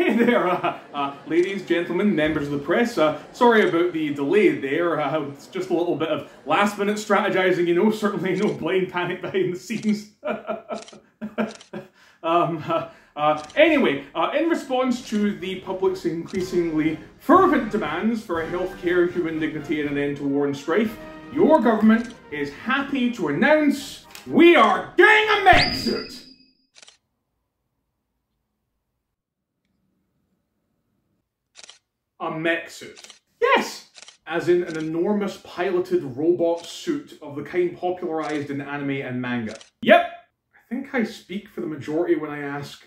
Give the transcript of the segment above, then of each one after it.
Hey there, ladies, gentlemen, members of the press. Sorry about the delay there. It's just a little bit of last-minute strategizing, you know, certainly no blind panic behind the scenes. Anyway, in response to the public's increasingly fervent demands for healthcare, human dignity, and an end to war and strife, your government is happy to announce we are getting a mech suit! A mech suit. Yes! As in an enormous piloted robot suit of the kind popularized in anime and manga. Yep! I think I speak for the majority when I ask,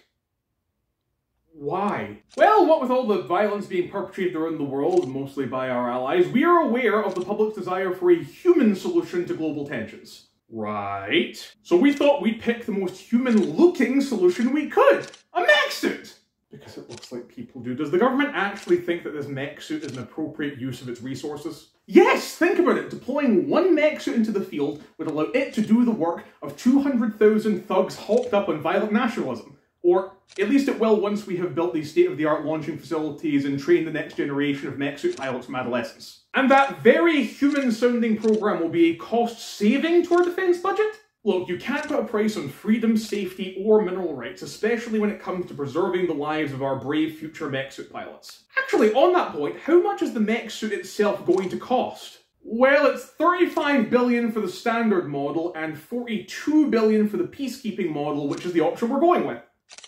why? Well, what with all the violence being perpetrated around the world, mostly by our allies, we are aware of the public's desire for a human solution to global tensions. Right. So we thought we'd pick the most human-looking solution we could. A mech suit! Because it looks like people do. Does the government actually think that this mech suit is an appropriate use of its resources? Yes! Think about it! Deploying one mech suit into the field would allow it to do the work of 200,000 thugs hawked up on violent nationalism. Or, at least it will once we have built these state-of-the-art launching facilities and trained the next generation of mech suit pilots from adolescence. And that very human-sounding program will be a cost-saving to our defense budget? Look, you can't put a price on freedom, safety, or mineral rights, especially when it comes to preserving the lives of our brave future mech suit pilots. Actually, on that point, how much is the mech suit itself going to cost? Well, it's $35 billion for the standard model and $42 billion for the peacekeeping model, which is the option we're going with.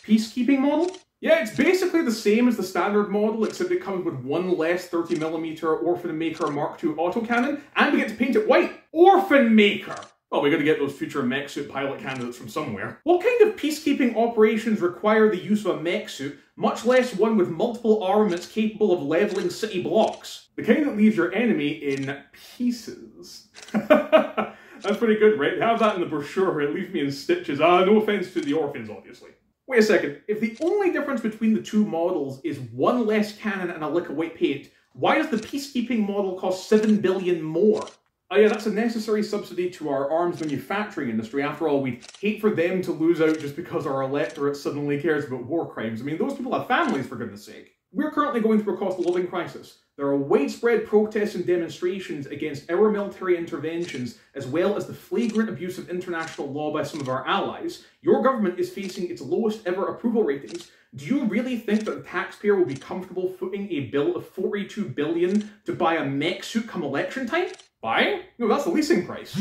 Peacekeeping model? Yeah, it's basically the same as the standard model, except it comes with one less 30mm Orphan Maker Mark II autocannon, and we get to paint it white. Orphan Maker! Well, we gotta get those future mech suit pilot candidates from somewhere. What kind of peacekeeping operations require the use of a mech suit, much less one with multiple armaments capable of leveling city blocks? The kind that leaves your enemy in pieces. That's pretty good, right? They have that in the brochure, it leaves me in stitches. No offense to the orphans, obviously. Wait a second, if the only difference between the two models is one less cannon and a lick of white paint, why does the peacekeeping model cost $7 billion more? Oh yeah, that's a necessary subsidy to our arms manufacturing industry. After all, we'd hate for them to lose out just because our electorate suddenly cares about war crimes. I mean, those people have families, for goodness sake. We're currently going through a cost-of-living crisis. There are widespread protests and demonstrations against our military interventions, as well as the flagrant abuse of international law by some of our allies. Your government is facing its lowest ever approval ratings. Do you really think that the taxpayer will be comfortable footing a bill of $42 billion to buy a mech suit come election time? Buying? No, that's the leasing price.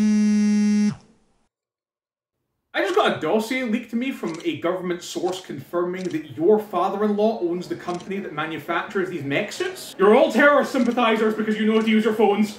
I just got a dossier leaked to me from a government source confirming that your father-in-law owns the company that manufactures these mech suits. You're all terror sympathizers because you know how to use your phones.